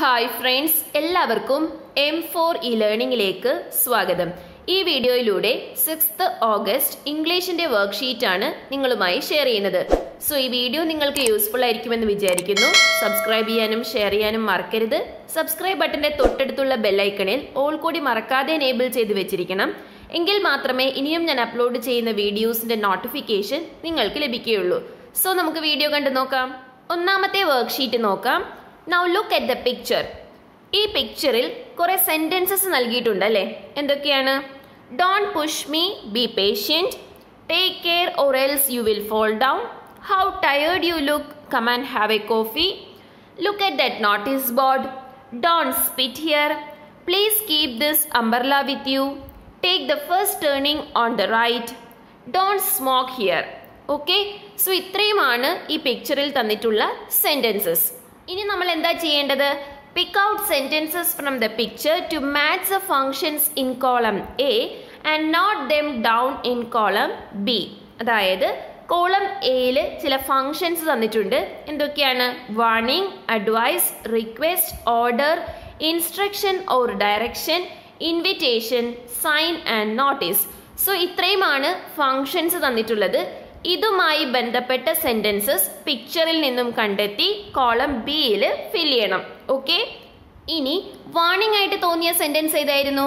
Hi friends, എല്ലാവർക്കും M4e ലേണിംഗിലേക്ക് സ്വാഗതം. ഈ വീഡിയോയിലൂടെ 6th August ഇംഗ്ലീഷിന്റെ വർക്ക്ഷീറ്റ് ആണ് നിങ്ങളുമായി ഷെയർ ചെയ്യുന്നത്. സോ ഈ വീഡിയോ നിങ്ങൾക്ക് യൂസ്ഫുൾ ആയിരിക്കുമെന്ന് വിചാരിക്കുന്നു. സബ്സ്ക്രൈബ് ചെയ്യാനും ഷെയർ ചെയ്യാനും മറക്കരുത്. സബ്സ്ക്രൈബ് ബട്ടന്റെ തൊട്ടടുത്തുള്ള ബെൽ ഐക്കണിൽ ഓൾ കൂടി മറക്കാതെ എനേബിൾ ചെയ്തു വെച്ചിരിക്കണം. എങ്കിൽ മാത്രമേ ഇനിയും ഞാൻ അപ്ലോഡ് ചെയ്യുന്ന വീഡിയോസിന്റെ നോട്ടിഫിക്കേഷൻ നിങ്ങൾക്ക് ലഭിക്കുകയുള്ളൂ. സോ നമുക്ക് വീഡിയോ കണ്ടു നോക്കാം. ഒന്നാമത്തെ വർക്ക്ഷീറ്റ് നോക്കാം. Now look at the picture. ഈ പിക്ചറിൽ കുറേ സെന്റൻസസ് നൽകിയിട്ടുണ്ടല്ലേ? എന്തൊക്കെയാണ്? Don't push me, be patient. Take care or else you will fall down. How tired you look, come and have a coffee. Look at that notice board. Don't spit here. Please keep this umbrella with you. Take the first turning on the right. Don't smoke here. Okay? So ഇത്രയുമാണ് ഈ പിക്ചറിൽ തന്നിട്ടുള്ള sentences. ഇനി നമ്മൾ എന്താ ചെയ്യേണ്ടത്? Pick out sentences from the picture to match the functions in column A and note them down in column B. അതായത് column എയിൽ ചില ഫങ്ഷൻസ് തന്നിട്ടുണ്ട്. എന്തൊക്കെയാണ്? Warning, advice, request, order, instruction or direction, invitation, sign and notice. So ഇത്രയുമാണ് functions തന്നിട്ടുള്ളത്. ഇതുമായി ബന്ധപ്പെട്ട sentences പിക്ചറിൽ നിന്നും കണ്ടെത്തി കോളം ബിയിൽ ഫിൽ ചെയ്യണം. ഓക്കെ, ഇനി വാർണിംഗ് ആയിട്ട് തോന്നിയ സെന്റൻസ് ഏതായിരുന്നു?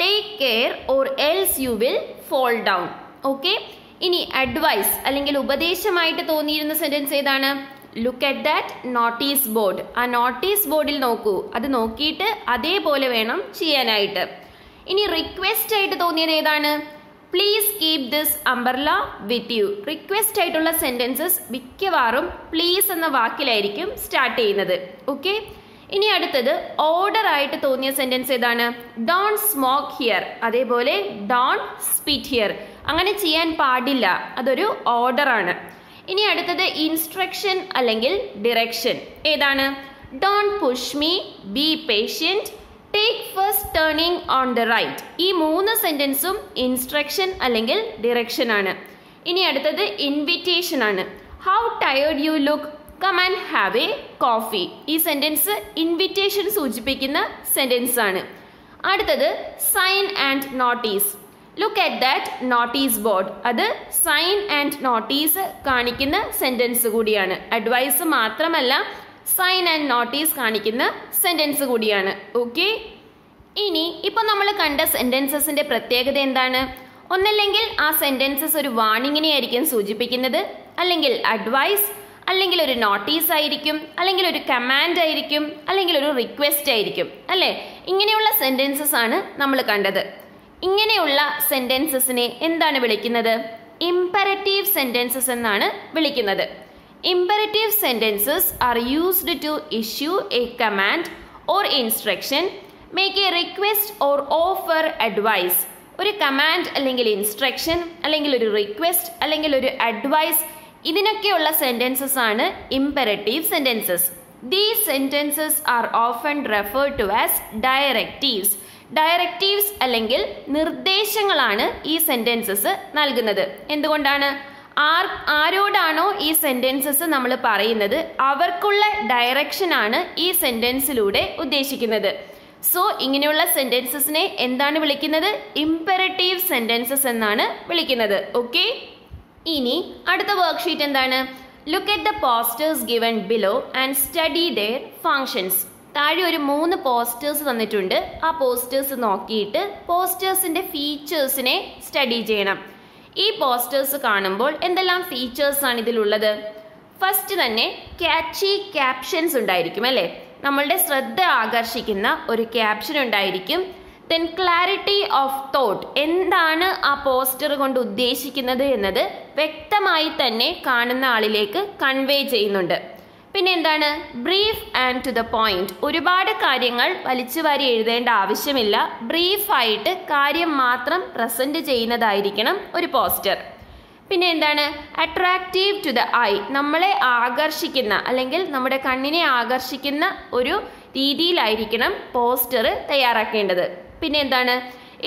Take care or else you will fall down. Okay, ഇനി അഡ്വൈസ് അല്ലെങ്കിൽ ഉപദേശമായിട്ട് തോന്നിയിരുന്ന സെന്റൻസ് ഏതാണ്? Look at that notice board. ആ നോട്ടീസ് ബോർഡിൽ നോക്കൂ, അത് നോക്കിയിട്ട് അതേപോലെ വേണം ചെയ്യാനായിട്ട്. ഇനി റിക്വസ്റ്റ് ആയിട്ട് തോന്നിയത് ഏതാണ്? Please keep this umbrella with you. Request ആയിട്ടുള്ള സെൻറ്റൻസസ് മിക്കവാറും പ്ലീസ് എന്ന വാക്കിലായിരിക്കും സ്റ്റാർട്ട് ചെയ്യുന്നത്. ഓക്കെ, ഇനി അടുത്തത് ഓർഡർ ആയിട്ട് തോന്നിയ സെൻറ്റൻസ് ഏതാണ്? ഡോണ്ട് സ്മോക്ക് ഹിയർ, അതേപോലെ ഡോണ്ട് സ്പിറ്റ് ഹിയർ. അങ്ങനെ ചെയ്യാൻ പാടില്ല, അതൊരു ഓർഡറാണ്. ഇനി അടുത്തത് ഇൻസ്ട്രക്ഷൻ അല്ലെങ്കിൽ ഡിറക്ഷൻ ഏതാണ്? Don't push me, be patient, Take first turning on the right. ഈ മൂന്ന് സെന്റൻസും ഇൻസ്ട്രക്ഷൻ അല്ലെങ്കിൽ ഡിറക്ഷൻ ആണ്. ഇനി അടുത്തത് ഇൻവിറ്റേഷൻ ആണ്. How tired you look, come and have a coffee. ഈ സെന്റൻസ് ഇൻവിറ്റേഷൻ സൂചിപ്പിക്കുന്ന സെന്റൻസ് ആണ്. അടുത്തത് sign and notice. Look at that notice board. അത് സൈൻ ആൻഡ് നോട്ടീസ് കാണിക്കുന്ന സെന്റൻസ് കൂടിയാണ്. അഡ്വൈസ് മാത്രമല്ല, സൈൻ ആൻഡ് നോട്ടീസ് കാണിക്കുന്ന സെന്റൻസ് കൂടിയാണ്. ഓക്കെ, ഇനി ഇപ്പം നമ്മൾ കണ്ട സെന്റൻസസിന്റെ പ്രത്യേകത എന്താണ്? ഒന്നല്ലെങ്കിൽ ആ സെന്റൻസസ് ഒരു വാർണിങ്ങിനെ ആയിരിക്കും സൂചിപ്പിക്കുന്നത്, അല്ലെങ്കിൽ അഡ്വൈസ്, അല്ലെങ്കിൽ ഒരു നോട്ടീസ് ആയിരിക്കും, അല്ലെങ്കിൽ ഒരു കമാൻഡ് ആയിരിക്കും, അല്ലെങ്കിൽ ഒരു റിക്വസ്റ്റ് ആയിരിക്കും, അല്ലേ? ഇങ്ങനെയുള്ള സെന്റൻസസ് ആണ് നമ്മൾ കണ്ടത്. ഇങ്ങനെയുള്ള സെന്റൻസസിനെ എന്താണ് വിളിക്കുന്നത്? ഇംപെരറ്റീവ് സെന്റൻസസ് എന്നാണ് വിളിക്കുന്നത്. Imperative sentences are used to issue a command or instruction, make a request or offer advice. ഒരു കമാൻഡ് അല്ലെങ്കിൽ ഇൻസ്ട്രക്ഷൻ അല്ലെങ്കിൽ ഒരു റിക്വസ്റ്റ് അല്ലെങ്കിൽ ഒരു അഡ്വൈസ്, ഇതിനൊക്കെയുള്ള സെന്റൻസസ് ആണ് imperative sentences. These sentences are often referred to as directives. Directives അല്ലെങ്കിൽ നിർദ്ദേശങ്ങളാണ് ഈ സെന്റൻസസ് നൽകുന്നത്. എന്തുകൊണ്ടാണ്? ആരോടാണോ ഈ സെന്റൻസസ് നമ്മൾ പറയുന്നത്, അവർക്കുള്ള ഡയറക്ഷനാണ് ഈ സെന്റൻസിലൂടെ ഉദ്ദേശിക്കുന്നത്. സോ ഇങ്ങനെയുള്ള സെന്റൻസസിനെ എന്താണ് വിളിക്കുന്നത്? ഇംപെരറ്റീവ് സെന്റൻസസ് എന്നാണ് വിളിക്കുന്നത്. ഓക്കെ, ഇനി അടുത്ത വർക്ക്ഷീറ്റ് എന്താണ്? Look at the posters given below and study their functions. താഴെ ഒരു 3 പോസ്റ്റേഴ്സ് തന്നിട്ടുണ്ട്. ആ പോസ്റ്റേഴ്സ് നോക്കിയിട്ട് പോസ്റ്റേഴ്സിന്റെ ഫീച്ചേഴ്സിനെ സ്റ്റഡി ചെയ്യണം. ഈ പോസ്റ്റേഴ്സ് കാണുമ്പോൾ എന്തെല്ലാം ഫീച്ചേഴ്സ് ആണ് ഇതിലുള്ളത്? ഫസ്റ്റ് തന്നെ ക്യാച്ചി ക്യാപ്ഷൻസ് ഉണ്ടായിരിക്കും, അല്ലേ? നമ്മളുടെ ശ്രദ്ധ ആകർഷിക്കുന്ന ഒരു ക്യാപ്ഷൻ ഉണ്ടായിരിക്കും. ദെൻ ക്ലാരിറ്റി ഓഫ് തോട്ട്, എന്താണ് ആ പോസ്റ്റർ കൊണ്ട് ഉദ്ദേശിക്കുന്നത് എന്നത് വ്യക്തമായി തന്നെ കാണുന്ന ആളിലേക്ക് കൺവേ ചെയ്യുന്നുണ്ട്. പിന്നെ എന്താണ്? Brief and to the point. ഒരുപാട് കാര്യങ്ങൾ വലിച്ചു വാരി എഴുതേണ്ട ആവശ്യമില്ല, ബ്രീഫായിട്ട് കാര്യം മാത്രം പ്രസന്റ് ചെയ്യുന്നതായിരിക്കണം ഒരു പോസ്റ്റർ. പിന്നെ എന്താണ്? അട്രാക്റ്റീവ് ടു ദ ഐ, നമ്മളെ ആകർഷിക്കുന്ന അല്ലെങ്കിൽ നമ്മുടെ കണ്ണിനെ ആകർഷിക്കുന്ന ഒരു രീതിയിലായിരിക്കണം പോസ്റ്റർ തയ്യാറാക്കേണ്ടത്. പിന്നെ എന്താണ്?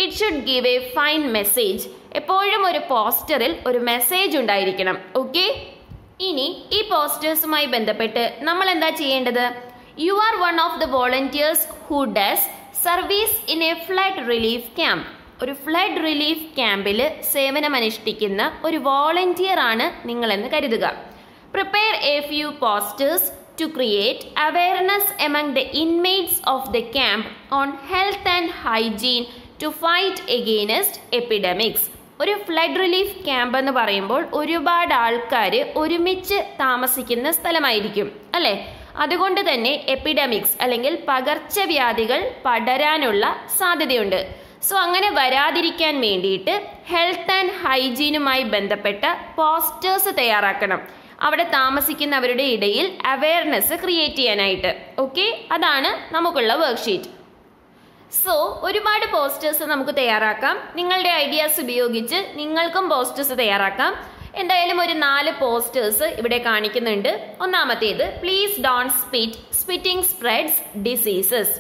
It should give a fine message. എപ്പോഴും ഒരു പോസ്റ്ററിൽ ഒരു മെസ്സേജ് ഉണ്ടായിരിക്കണം. ഓക്കെ, ഇനി ഈ പോസ്റ്റേഴ്സുമായി ബന്ധപ്പെട്ട് നമ്മൾ എന്താ ചെയ്യേണ്ടത്? You are one of the volunteers who does service in a flood relief camp. ഒരു ഫ്ലഡ് റിലീഫ് ക്യാമ്പിൽ സേവനമനുഷ്ഠിക്കുന്ന ഒരു വോളണ്ടിയർ ആണ് നിങ്ങളെന്ന് കരുതുക. Prepare a few posters to create awareness among the inmates of the camp on health and hygiene to fight against epidemics. ഒരു flood relief camp എന്ന് പറയുമ്പോൾ ഒരുപാട് ആൾക്കാർ ഒരുമിച്ച് താമസിക്കുന്ന സ്ഥലമായിരിക്കും അല്ലേ? അതുകൊണ്ട് തന്നെ എപ്പിഡമിക്സ് അല്ലെങ്കിൽ പകർച്ചവ്യാധികൾ പടരാനുള്ള സാധ്യതയുണ്ട്. സോ അങ്ങനെ വരാതിരിക്കാൻ വേണ്ടിയിട്ട് ഹെൽത്ത് ആൻഡ് ഹൈജീനുമായി ബന്ധപ്പെട്ട പോസ്റ്റേഴ്സ് തയ്യാറാക്കണം, അവിടെ താമസിക്കുന്നവരുടെ ഇടയിൽ അവെയർനെസ് ക്രിയേറ്റ് ചെയ്യാനായിട്ട്. ഓക്കെ, അതാണ് നമുക്കുള്ള വർക്ക്ഷീറ്റ്. സോ ഒരുപാട് പോസ്റ്റേഴ്സ് നമുക്ക് തയ്യാറാക്കാം. നിങ്ങളുടെ ഐഡിയാസ് ഉപയോഗിച്ച് നിങ്ങൾക്കും പോസ്റ്റേഴ്സ് തയ്യാറാക്കാം. എന്തായാലും ഒരു 4 പോസ്റ്റേഴ്സ് ഇവിടെ കാണിക്കുന്നുണ്ട്. ഒന്നാമത്തേത്, please don't spit, spitting spreads diseases.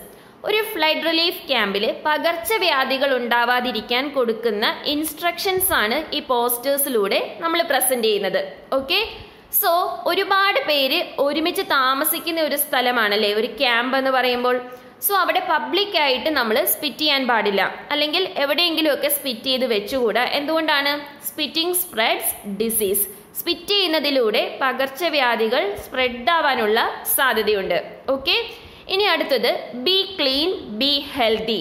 ഒരു ഫ്ലഡ് റിലീഫ് ക്യാമ്പിൽ പകർച്ചവ്യാധികൾ ഉണ്ടാവാതിരിക്കാൻ കൊടുക്കുന്ന ഇൻസ്ട്രക്ഷൻസ് ആണ് ഈ പോസ്റ്റേഴ്സിലൂടെ നമ്മൾ പ്രസന്റ് ചെയ്യുന്നത്. ഓക്കെ, സോ ഒരുപാട് പേര് ഒരുമിച്ച് താമസിക്കുന്ന ഒരു സ്ഥലമാണല്ലേ ഒരു ക്യാമ്പ് എന്ന് പറയുമ്പോൾ. സോ അവിടെ പബ്ലിക്കായിട്ട് നമ്മൾ സ്പിറ്റ് ചെയ്യാൻ പാടില്ല, അല്ലെങ്കിൽ എവിടെയെങ്കിലുമൊക്കെ സ്പിറ്റ് ചെയ്ത് വെച്ചുകൂടാ. എന്തുകൊണ്ടാണ്? സ്പിറ്റിംഗ് സ്പ്രെഡ്സ് ഡിസീസ്, സ്പിറ്റ് ചെയ്യുന്നതിലൂടെ പകർച്ചവ്യാധികൾ സ്പ്രെഡ് ആവാനുള്ള സാധ്യതയുണ്ട്. ഓക്കെ, ഇനി അടുത്തത്, ബി ക്ലീൻ ബി ഹെൽത്തി.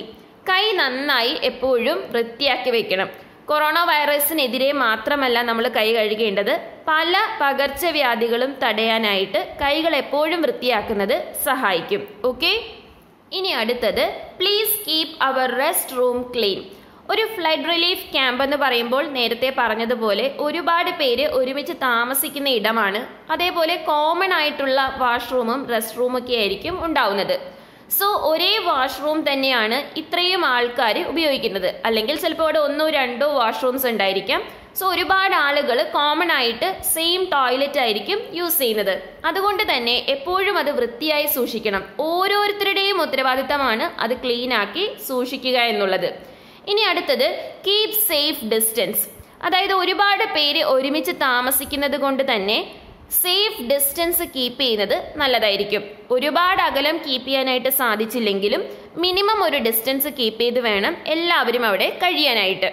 കൈ നന്നായി എപ്പോഴും വൃത്തിയാക്കി വെക്കണം. കൊറോണ വൈറസിനെതിരെ മാത്രമല്ല നമ്മൾ കൈ കഴുകേണ്ടത്, പല പകർച്ചവ്യാധികളും തടയാനായിട്ട് കൈകൾ എപ്പോഴും വൃത്തിയാക്കുന്നത് സഹായിക്കും. ഓക്കെ, ഇനി അടുത്തത്, please keep our rest room clean. ഒരു ഫ്ലഡ് റിലീഫ് ക്യാമ്പ് എന്ന് പറയുമ്പോൾ നേരത്തെ പറഞ്ഞതുപോലെ ഒരുപാട് പേര് ഒരുമിച്ച് താമസിക്കുന്ന ഇടമാണ്. അതേപോലെ കോമൺ ആയിട്ടുള്ള വാഷ്റൂമും റെസ്റ്റ് റൂമൊക്കെ ആയിരിക്കും ഉണ്ടാവുന്നത്. സോ ഒരേ വാഷ്റൂം തന്നെയാണ് ഇത്രയും ആൾക്കാർ ഉപയോഗിക്കുന്നത്, അല്ലെങ്കിൽ ചിലപ്പോൾ അവിടെ 1-2 വാഷ്റൂംസ് ഉണ്ടായിരിക്കാം. സോ ഒരുപാട് ആളുകൾ കോമൺ ആയിട്ട് സെയിം ടോയ്ലറ്റ് ആയിരിക്കും യൂസ് ചെയ്യുന്നത്. അതുകൊണ്ട് തന്നെ എപ്പോഴും അത് വൃത്തിയായി സൂക്ഷിക്കണം. ഓരോരുത്തരുടെയും ഉത്തരവാദിത്തമാണ് അത് ക്ലീനാക്കി സൂക്ഷിക്കുക എന്നുള്ളത്. ഇനി അടുത്തത്, കീപ് സേഫ് ഡിസ്റ്റൻസ്. അതായത് ഒരുപാട് പേര് ഒരുമിച്ച് താമസിക്കുന്നത് കൊണ്ട് തന്നെ സേഫ് ഡിസ്റ്റൻസ് കീപ്പ് ചെയ്യുന്നത് നല്ലതായിരിക്കും. ഒരുപാട് അകലം കീപ്പ് ചെയ്യാനായിട്ട് സാധിച്ചില്ലെങ്കിലും മിനിമം ഒരു ഡിസ്റ്റൻസ് കീപ്പ് ചെയ്ത് വേണം എല്ലാവരും അവിടെ കഴിയാനായിട്ട്.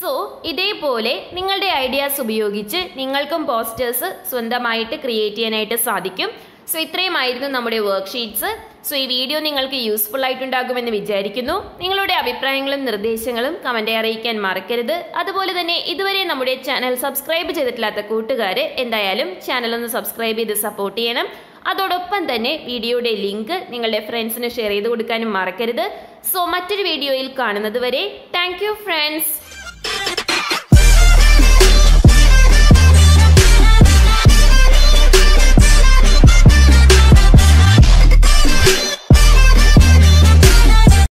സോ ഇതേപോലെ നിങ്ങളുടെ ഐഡിയാസ് ഉപയോഗിച്ച് നിങ്ങൾക്കും പോസ്റ്റേഴ്സ് സ്വന്തമായിട്ട് ക്രിയേറ്റ് ചെയ്യാനായിട്ട് സാധിക്കും. സോ ഇത്രയുമായിരുന്നു നമ്മുടെ വർക്ക്ഷീറ്റ്സ്. സോ ഈ വീഡിയോ നിങ്ങൾക്ക് യൂസ്ഫുൾ ആയിട്ടുണ്ടാകുമെന്ന് വിചാരിക്കുന്നു. നിങ്ങളുടെ അഭിപ്രായങ്ങളും നിർദ്ദേശങ്ങളും കമൻ്റ് അറിയിക്കാൻ മറക്കരുത്. അതുപോലെ തന്നെ ഇതുവരെ നമ്മുടെ ചാനൽ സബ്സ്ക്രൈബ് ചെയ്തിട്ടില്ലാത്ത കൂട്ടുകാരെ എന്തായാലും ചാനലൊന്ന് സബ്സ്ക്രൈബ് ചെയ്ത് സപ്പോർട്ട് ചെയ്യണം. അതോടൊപ്പം തന്നെ വീഡിയോയുടെ ലിങ്ക് നിങ്ങളുടെ ഫ്രണ്ട്സിന് ഷെയർ ചെയ്ത് കൊടുക്കാനും മറക്കരുത്. സോ മറ്റൊരു വീഡിയോയിൽ കാണുന്നത് വരെ താങ്ക് യു ഫ്രണ്ട്സ്.